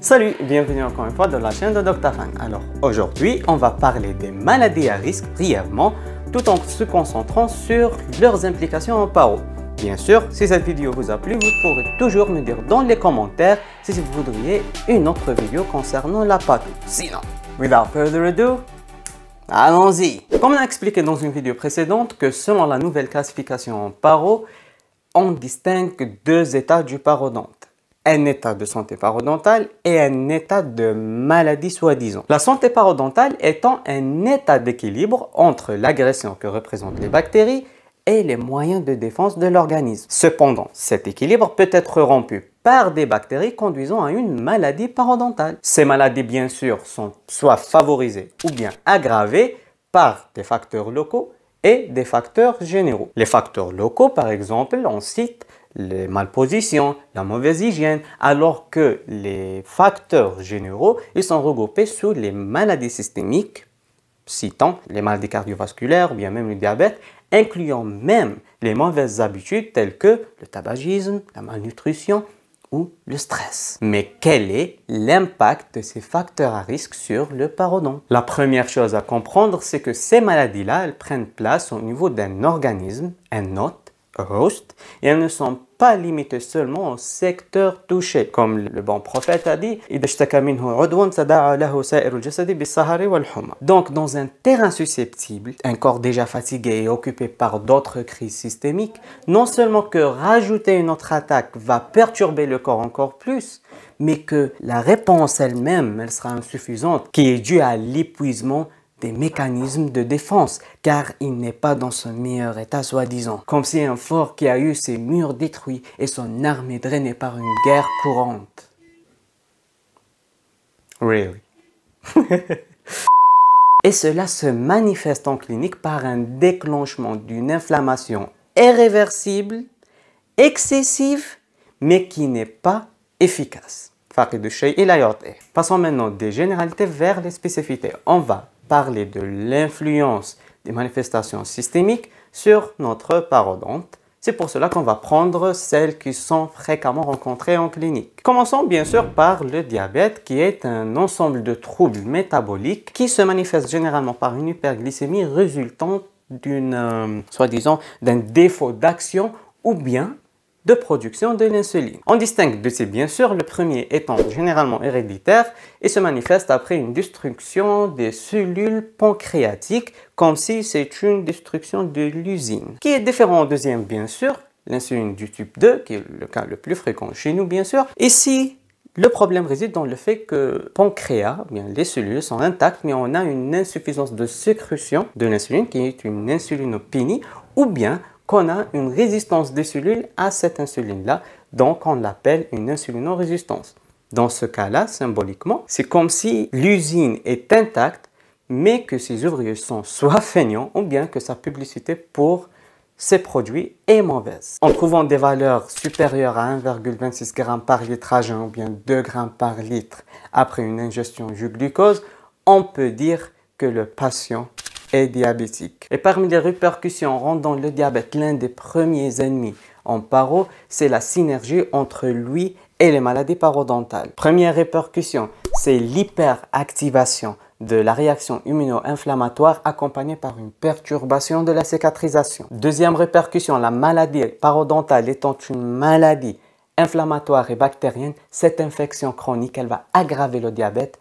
Salut, bienvenue encore une fois dans la chaîne de Dr Fang. Alors aujourd'hui, on va parler des maladies à risque brièvement, tout en se concentrant sur leurs implications en paro. Bien sûr, si cette vidéo vous a plu, vous pourrez toujours me dire dans les commentaires si vous voudriez une autre vidéo concernant la pathologie. Sinon, without further ado, allons-y. Comme on a expliqué dans une vidéo précédente que selon la nouvelle classification en paro, on distingue deux états du parodonte. Un état de santé parodontale et un état de maladie soi-disant. La santé parodontale étant un état d'équilibre entre l'agression que représentent les bactéries et les moyens de défense de l'organisme. Cependant, cet équilibre peut être rompu par des bactéries conduisant à une maladie parodontale. Ces maladies, bien sûr, sont soit favorisées ou bien aggravées par des facteurs locaux et des facteurs généraux. Les facteurs locaux, par exemple, on cite les malpositions, la mauvaise hygiène, alors que les facteurs généraux, ils sont regroupés sous les maladies systémiques, citant les maladies cardiovasculaires ou bien même le diabète, incluant même les mauvaises habitudes telles que le tabagisme, la malnutrition ou le stress. Mais quel est l'impact de ces facteurs à risque sur le parodonte? La première chose à comprendre, c'est que ces maladies-là, elles prennent place au niveau d'un organisme, un hôte, host, et elles ne sont pas limitées seulement au secteur touché. Comme le bon prophète a dit, donc dans un terrain susceptible, un corps déjà fatigué et occupé par d'autres crises systémiques, non seulement que rajouter une autre attaque va perturber le corps encore plus, mais que la réponse elle-même, elle sera insuffisante, qui est due à l'épuisement des mécanismes de défense, car il n'est pas dans son meilleur état soi-disant. Comme si un fort qui a eu ses murs détruits et son armée drainée par une guerre courante. Really? Et cela se manifeste en clinique par un déclenchement d'une inflammation irréversible, excessive, mais qui n'est pas efficace. Passons maintenant des généralités vers les spécificités. On va parler de l'influence des manifestations systémiques sur notre parodonte. C'est pour cela qu'on va prendre celles qui sont fréquemment rencontrées en clinique. Commençons bien sûr par le diabète, qui est un ensemble de troubles métaboliques qui se manifestent généralement par une hyperglycémie résultant d'une, soi-disant, d'un défaut d'action ou bien de production de l'insuline. On distingue de ces bien sûr, le premier étant généralement héréditaire et se manifeste après une destruction des cellules pancréatiques, comme si c'est une destruction de l'usine. Qui est différent au deuxième bien sûr, l'insuline du type 2, qui est le cas le plus fréquent chez nous bien sûr. Ici, le problème réside dans le fait que pancréas, bien les cellules sont intactes, mais on a une insuffisance de sécrétion de l'insuline, qui est une insulinopénie, ou bien qu'on a une résistance des cellules à cette insuline-là, donc on l'appelle une insulino-résistance. Dans ce cas-là, symboliquement, c'est comme si l'usine est intacte, mais que ses ouvriers sont soit feignants ou bien que sa publicité pour ces produits est mauvaise. En trouvant des valeurs supérieures à 1,26 g par litre à jeun ou bien 2 g par litre après une ingestion du glucose, on peut dire que le patient et diabétique. Et parmi les répercussions rendant le diabète l'un des premiers ennemis en paro, c'est la synergie entre lui et les maladies parodontales. Première répercussion, c'est l'hyperactivation de la réaction immuno-inflammatoire accompagnée par une perturbation de la cicatrisation. Deuxième répercussion, la maladie parodontale étant une maladie inflammatoire et bactérienne, cette infection chronique, elle va aggraver le diabète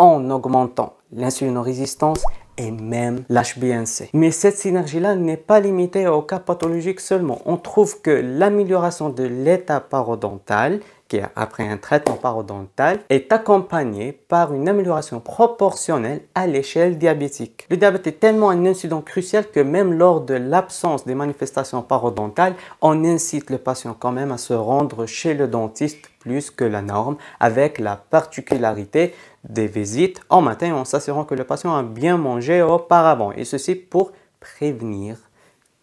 en augmentant l'insulino-résistance et même l'HbA1c. Mais cette synergie-là n'est pas limitée aux cas pathologiques seulement. On trouve que l'amélioration de l'état parodontal, qui est après un traitement parodontal, est accompagnée par une amélioration proportionnelle à l'échelle diabétique. Le diabète est tellement un incident crucial que même lors de l'absence des manifestations parodontales, on incite le patient quand même à se rendre chez le dentiste plus que la norme, avec la particularité des visites en matin en s'assurant que le patient a bien mangé auparavant, et ceci pour prévenir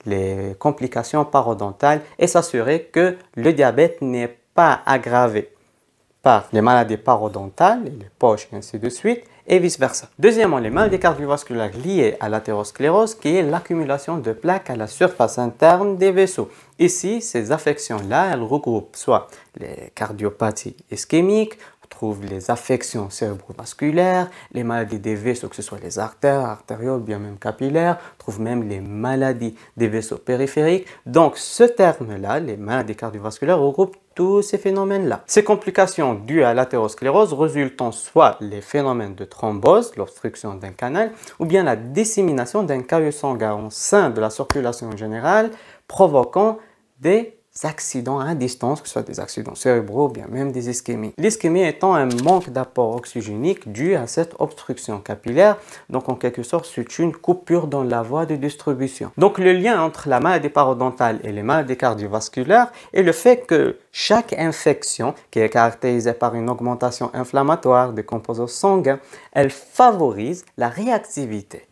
les complications parodontales et s'assurer que le diabète n'est pas aggravé par les maladies parodontales, les poches et ainsi de suite, et vice versa. Deuxièmement, les maladies cardiovasculaires liées à l'athérosclérose, qui est l'accumulation de plaques à la surface interne des vaisseaux. Ici, ces affections-là, elles regroupent soit les cardiopathies ischémiques, trouve les affections cérébrovasculaires, les maladies des vaisseaux, que ce soit les artères, artérioles, bien même capillaires, trouve même les maladies des vaisseaux périphériques. Donc ce terme-là, les maladies cardiovasculaires, regroupe tous ces phénomènes-là. Ces complications dues à l'athérosclérose résultant soit les phénomènes de thrombose, l'obstruction d'un canal, ou bien la dissémination d'un caillot sanguin au sein de la circulation générale, provoquant des accidents à distance, que ce soit des accidents cérébraux ou bien même des ischémies. L'ischémie étant un manque d'apport oxygénique dû à cette obstruction capillaire, donc en quelque sorte c'est une coupure dans la voie de distribution. Donc le lien entre la maladie parodontale et les maladies cardiovasculaires est le fait que chaque infection, qui est caractérisée par une augmentation inflammatoire des composants sanguins, elle favorise la réactivité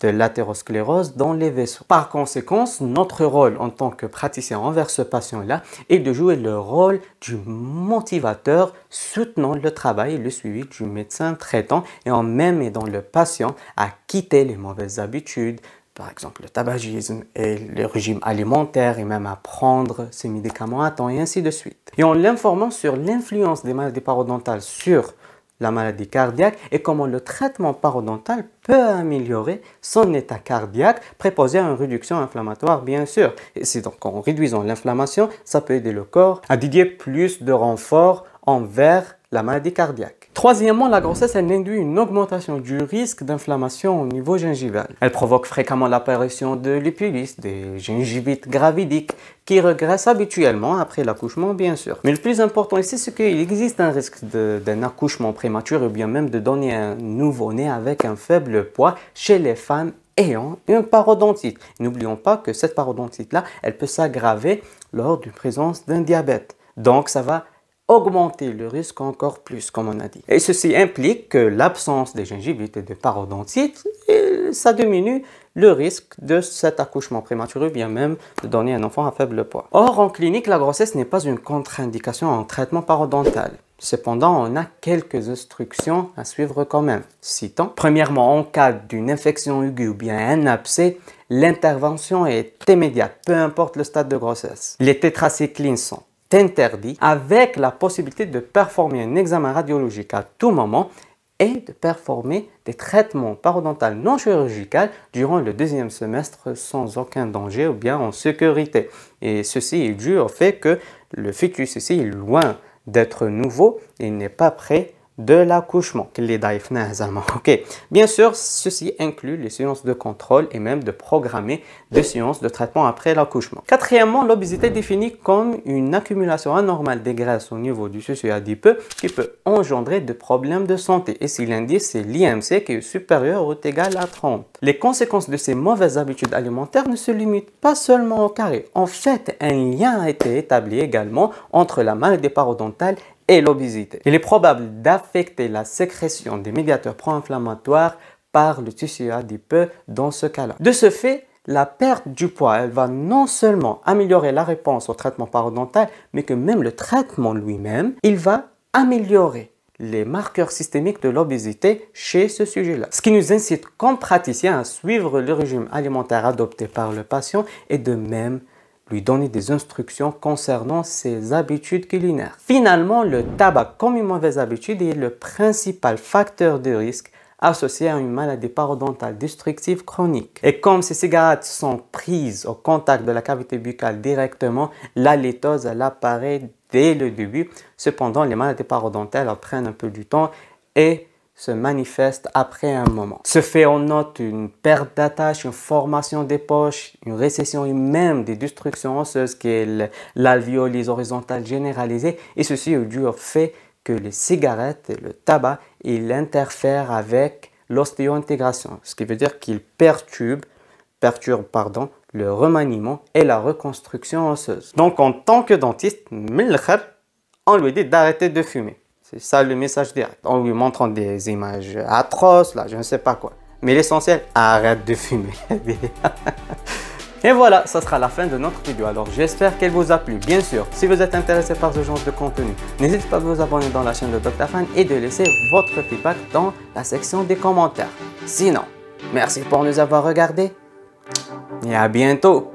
de l'athérosclérose dans les vaisseaux. Par conséquent, notre rôle en tant que praticien envers ce patient-là est de jouer le rôle du motivateur soutenant le travail et le suivi du médecin traitant et en même aidant le patient à quitter les mauvaises habitudes, par exemple le tabagisme et le régime alimentaire, et même à prendre ses médicaments à temps et ainsi de suite. Et en l'informant sur l'influence des maladies parodontales sur la maladie cardiaque et comment le traitement parodontal peut améliorer son état cardiaque, préposé à une réduction inflammatoire bien sûr. Et c'est donc en réduisant l'inflammation, ça peut aider le corps à dédier plus de renfort envers la maladie cardiaque. Troisièmement, la grossesse, elle induit une augmentation du risque d'inflammation au niveau gingival. Elle provoque fréquemment l'apparition de l'épulisse, des gingivites gravidiques, qui régressent habituellement après l'accouchement, bien sûr. Mais le plus important ici, c'est qu'il existe un risque d'un accouchement prématuré ou bien même de donner un nouveau-né avec un faible poids chez les femmes ayant une parodontite. N'oublions pas que cette parodontite-là, elle peut s'aggraver lors de la présence d'un diabète. Donc, ça va augmenter le risque encore plus, comme on a dit. Et ceci implique que l'absence des gingivites et de parodontite, ça diminue le risque de cet accouchement prématuré, bien même de donner un enfant à faible poids. Or, en clinique, la grossesse n'est pas une contre-indication en traitement parodontal. Cependant, on a quelques instructions à suivre quand même. Citons. Premièrement, en cas d'une infection aiguë ou bien un abcès, l'intervention est immédiate, peu importe le stade de grossesse. Les tétracyclines sont interdit, avec la possibilité de performer un examen radiologique à tout moment et de performer des traitements parodontaux non chirurgicaux durant le deuxième semestre sans aucun danger ou bien en sécurité. Et ceci est dû au fait que le fœtus ici est loin d'être nouveau, il n'est pas prêt de l'accouchement. Ok. Bien sûr, ceci inclut les séances de contrôle et même de programmer des séances de traitement après l'accouchement. Quatrièmement, l'obésité est définie comme une accumulation anormale des graisses au niveau du tissu adipeux qui peut engendrer des problèmes de santé. Et si l'indice est l'IMC qui est supérieur ou égal à 30. Les conséquences de ces mauvaises habitudes alimentaires ne se limitent pas seulement au carré. En fait, un lien a été établi également entre la maladie parodontale et l'obésité. Il est probable d'affecter la sécrétion des médiateurs pro-inflammatoires par le tissu adipeux dans ce cas-là. De ce fait, la perte du poids, elle va non seulement améliorer la réponse au traitement parodontal, mais que même le traitement lui-même, il va améliorer les marqueurs systémiques de l'obésité chez ce sujet-là. Ce qui nous incite comme praticiens à suivre le régime alimentaire adopté par le patient et de même lui donner des instructions concernant ses habitudes culinaires. Finalement, le tabac comme une mauvaise habitude est le principal facteur de risque associé à une maladie parodontale destructive chronique. Et comme ces cigarettes sont prises au contact de la cavité buccale directement, la litose apparaît dès le début. Cependant, les maladies parodontales prennent un peu du temps et se manifeste après un moment. Ce fait, on note une perte d'attache, une formation des poches, une récession et même des destructions osseuses qui est l'alvéolise horizontale généralisée, et ceci est dû au fait que les cigarettes et le tabac, ils interfèrent avec l'ostéo-intégration, ce qui veut dire qu'ils perturbent le remaniement et la reconstruction osseuse. Donc en tant que dentiste, on lui dit d'arrêter de fumer. C'est ça le message direct, en lui montrant des images atroces, là, je ne sais pas quoi. Mais l'essentiel, arrête de fumer. Et voilà, ça sera la fin de notre vidéo. Alors, j'espère qu'elle vous a plu. Bien sûr, si vous êtes intéressé par ce genre de contenu, n'hésitez pas à vous abonner dans la chaîne de Dr Fang et de laisser votre feedback dans la section des commentaires. Sinon, merci pour nous avoir regardés et à bientôt.